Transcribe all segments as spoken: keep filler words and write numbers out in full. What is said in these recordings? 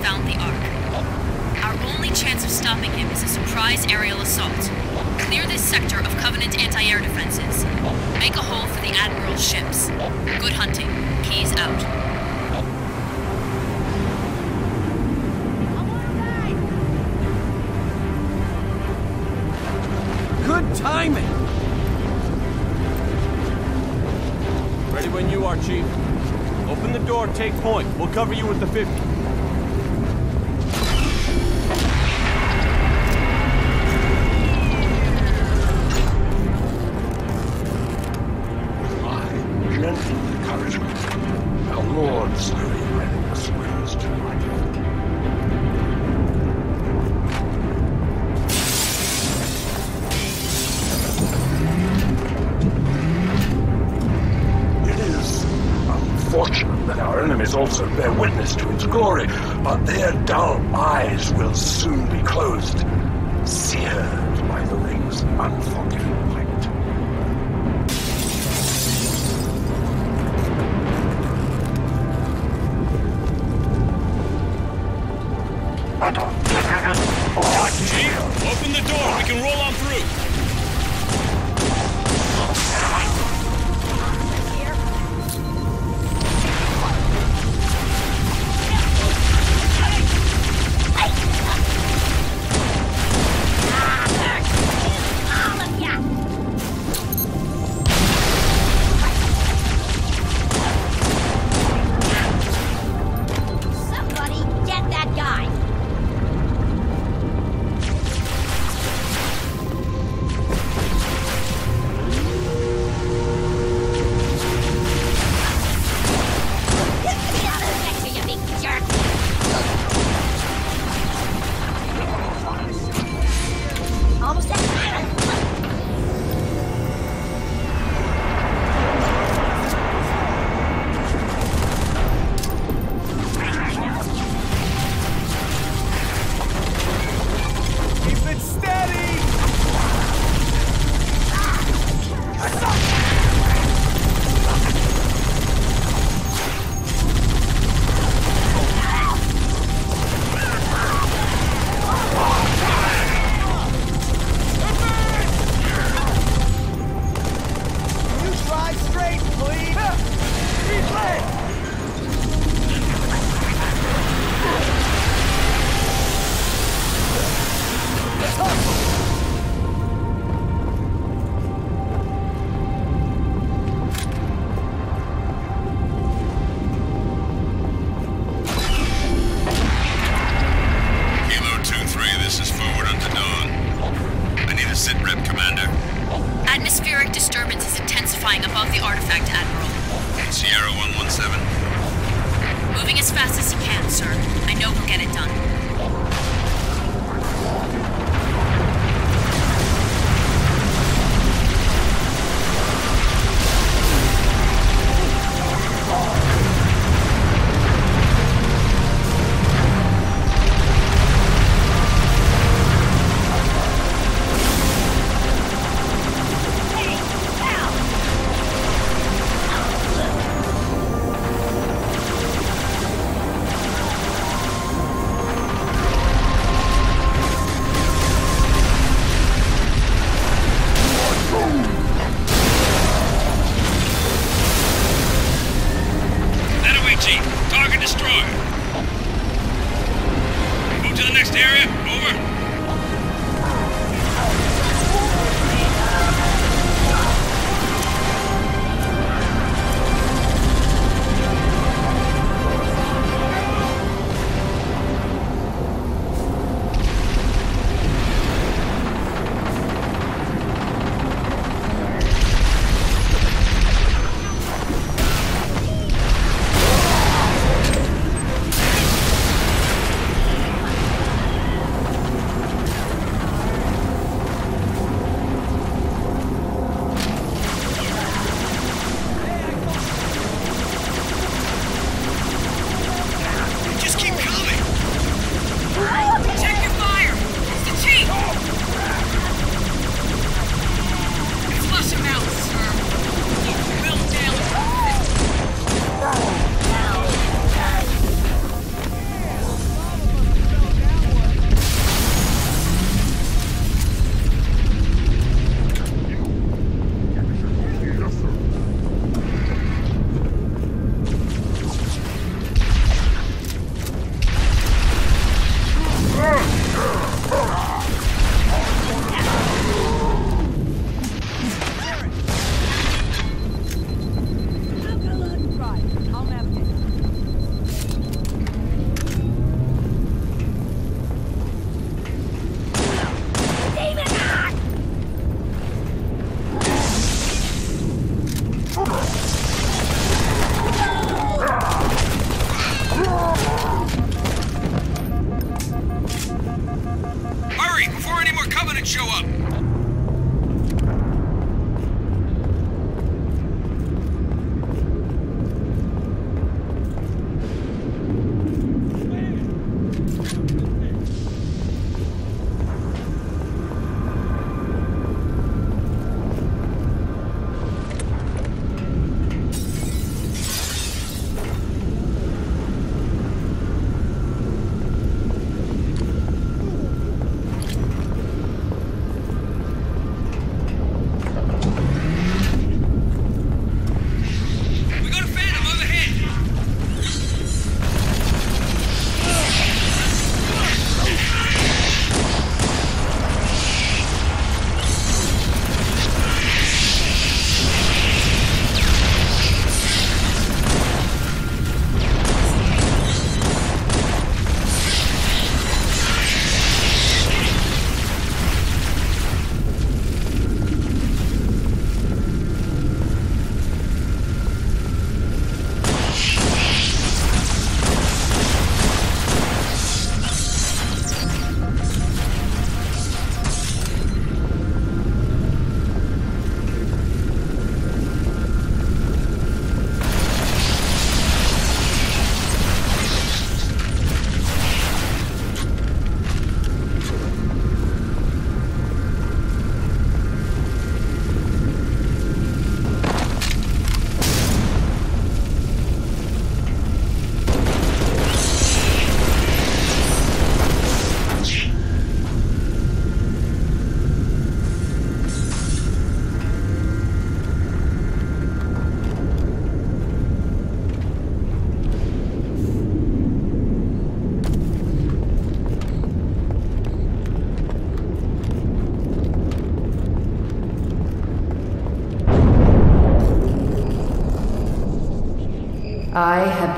found the Ark. Our only chance of stopping him is a surprise aerial assault. Clear this sector of Covenant anti-air defenses. Make a hole for the Admiral's ships. Good hunting. Keys out. Timing! Ready when you are, Chief. Open the door, take point. We'll cover you with the fifty. With my mental encouragement, our Lord slowly rents wings to my death. Fortunate that our enemies also bear witness to its glory, but their dull eyes will soon be closed, seared by the ring's unforgiving light. Chief, open the door. We can roll on through.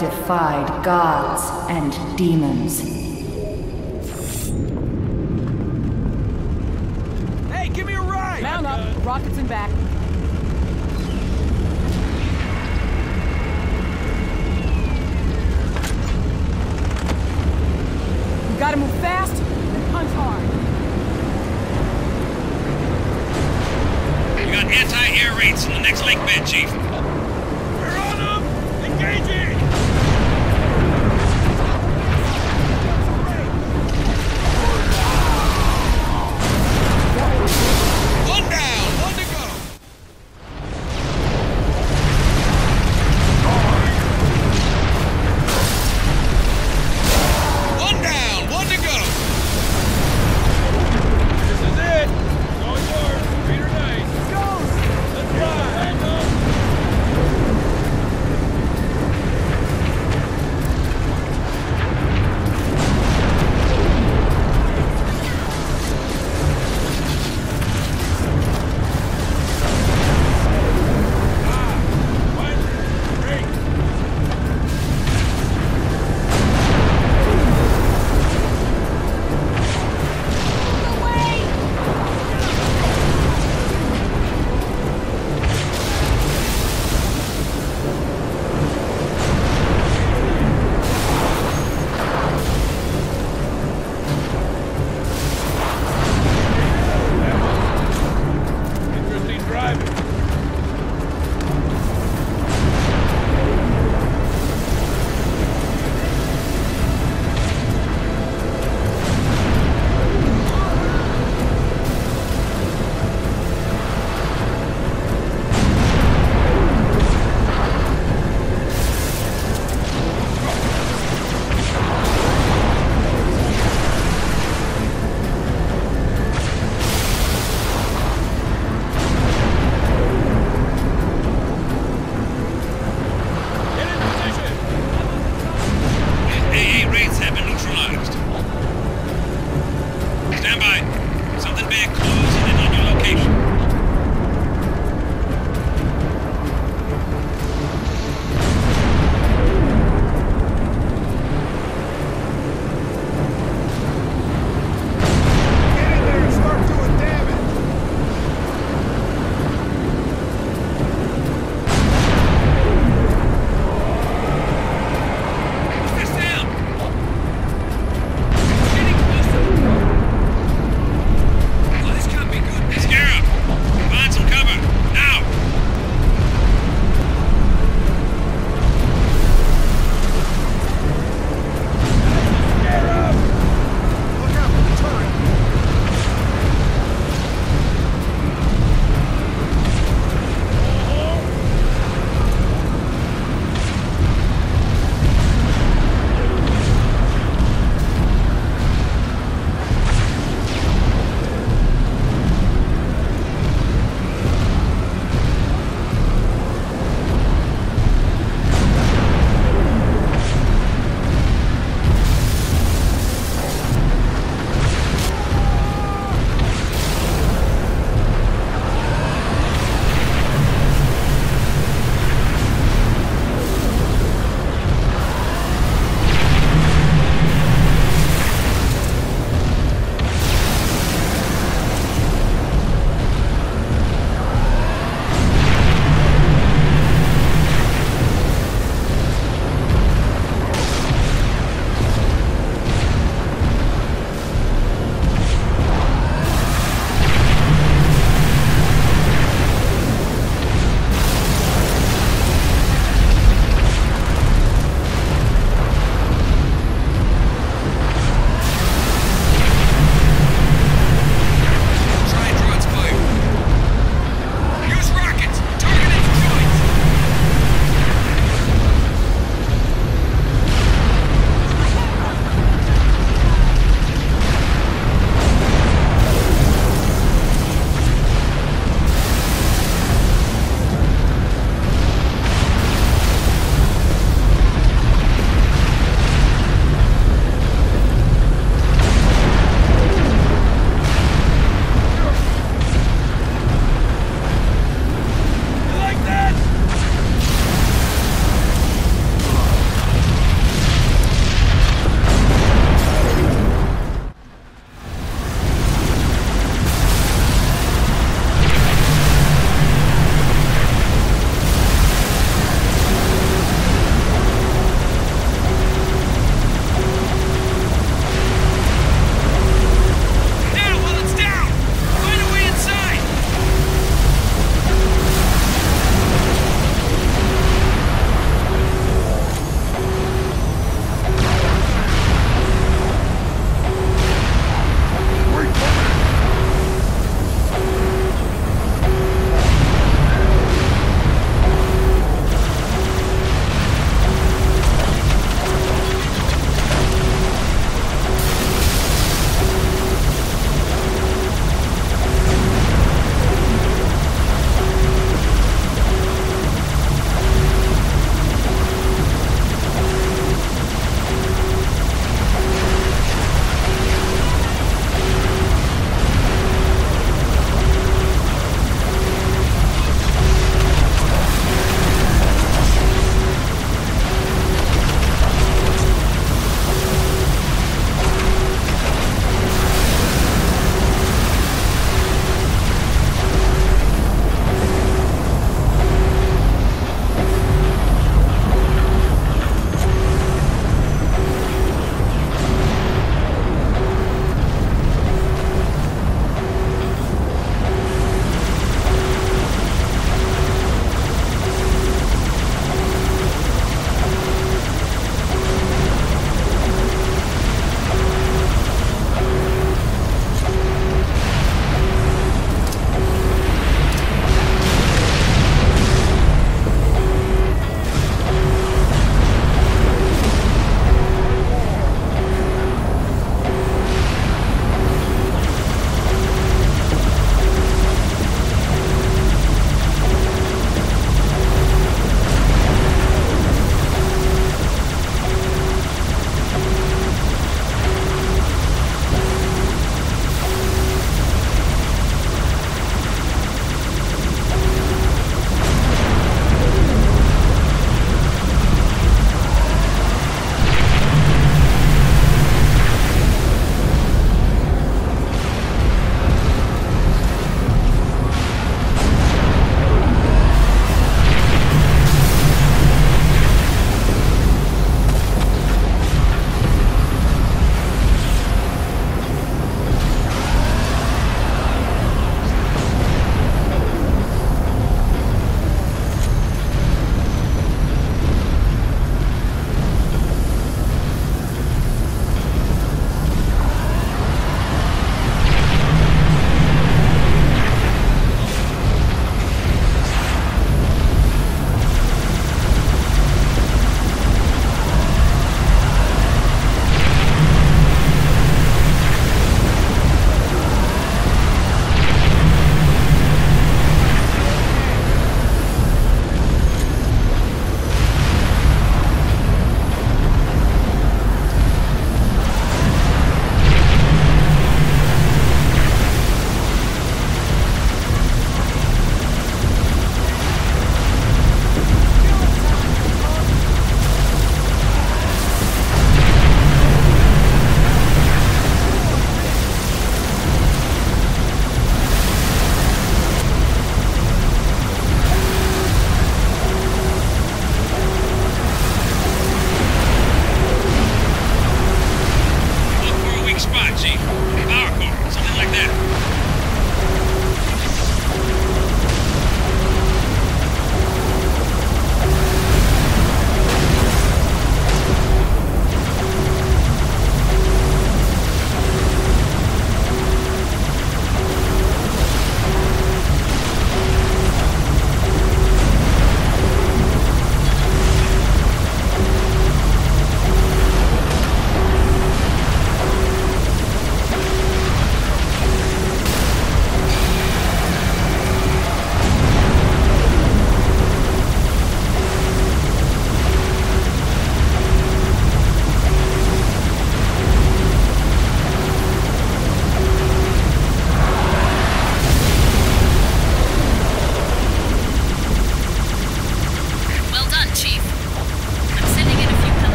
have defied gods and demons. Hey, give me a ride! Mount up, rockets in back. You gotta move fast and punch hard. You got anti-air raids on the next lake bed, Chief. Go! Let's go!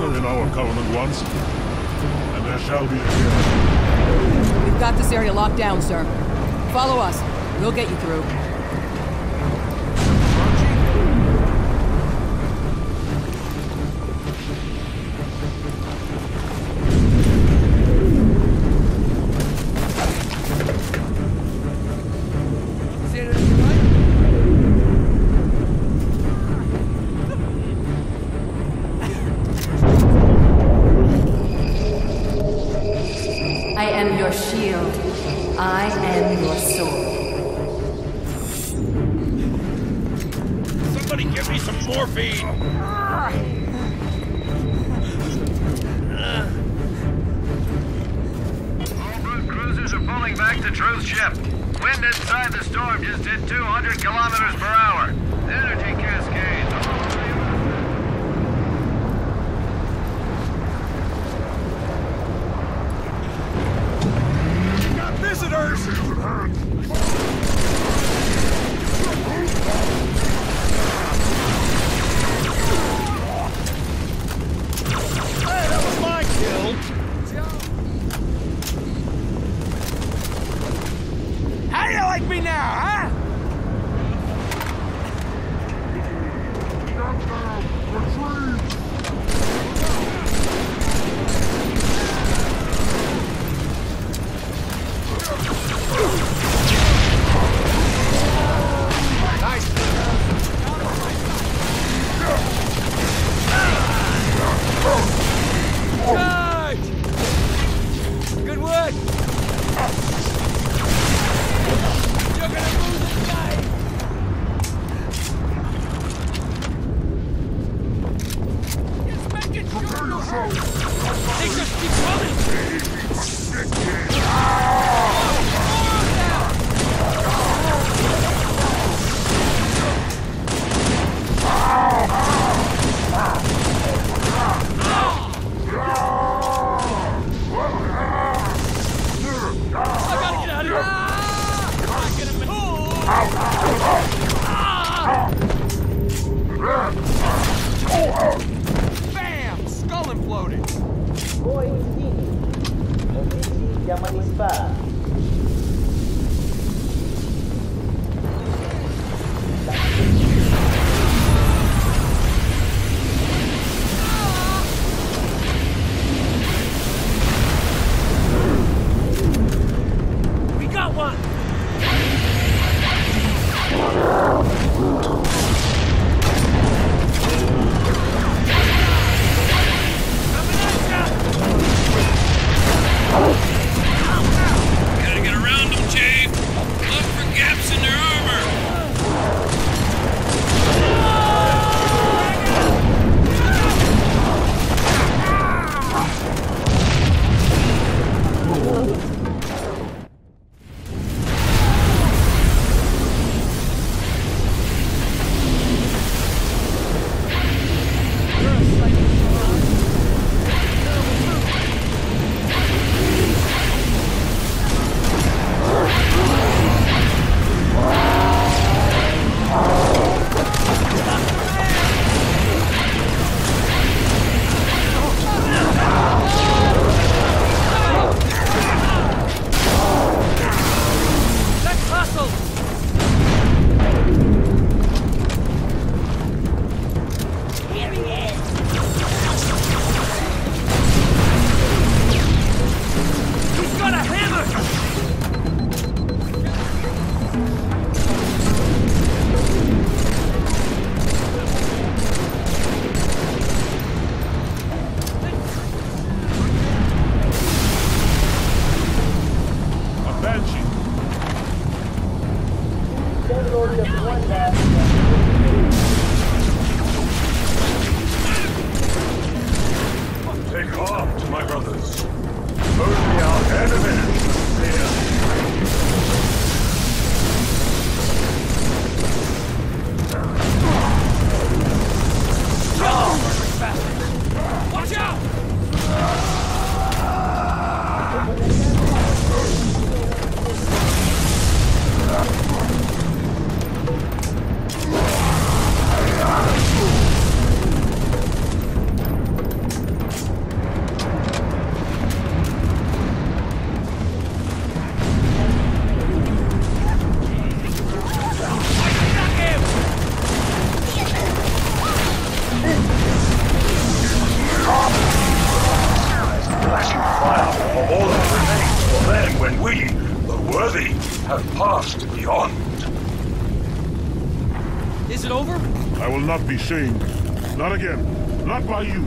honor in our covenant once, and there shall be again. We've got this area locked down, sir. Follow us. We'll get you through. worthy have passed beyond. Is it over? I will not be shamed. Not again. Not by you.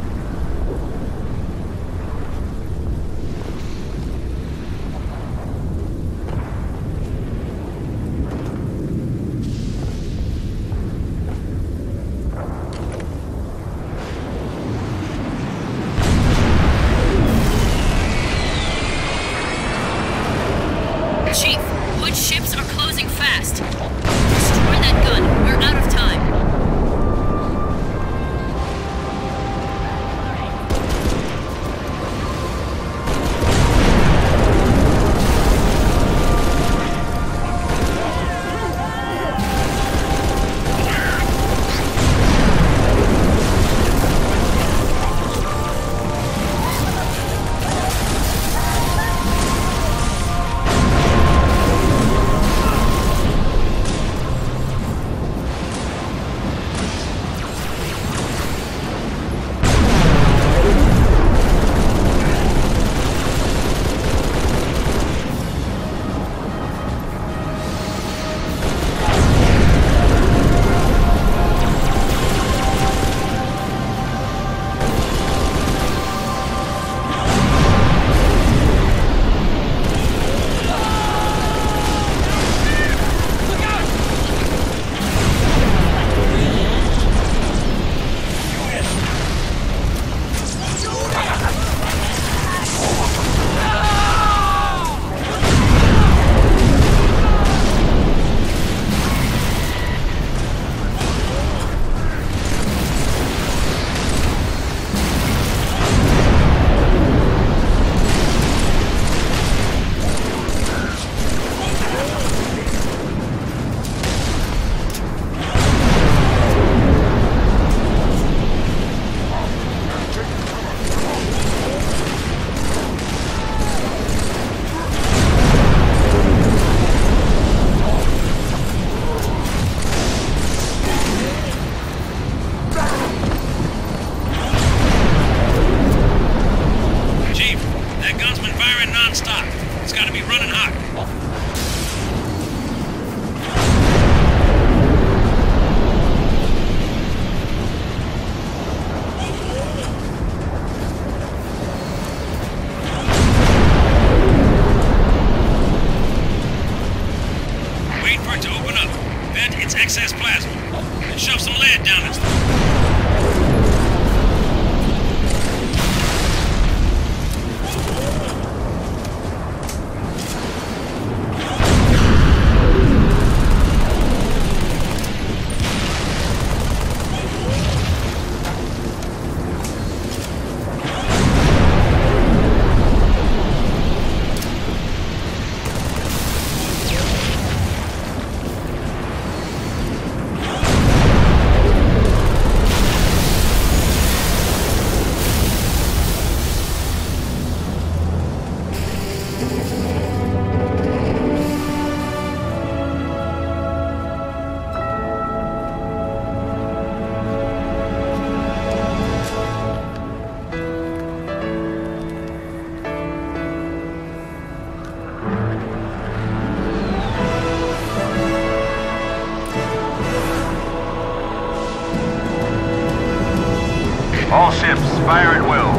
All ships, fire at will.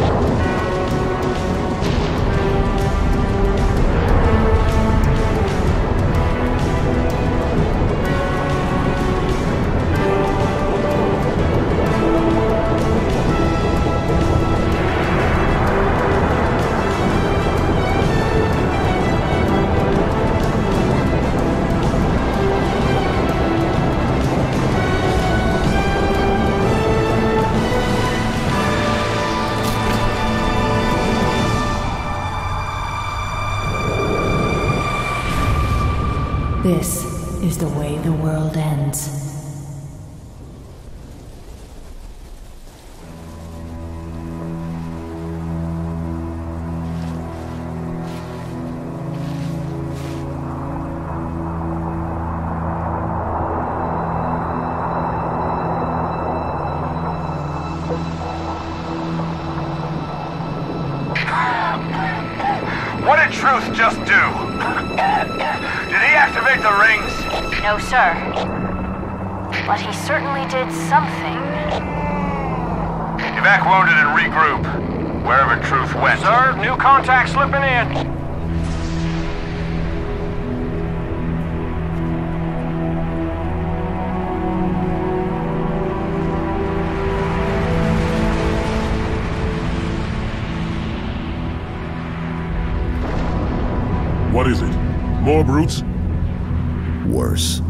This is the way the world ends. What did truth just do? activate the rings? No, sir. But he certainly did something. Evac wounded and regroup, wherever Truth went. Sir, new contact slipping in. What is it? More brutes? Worse.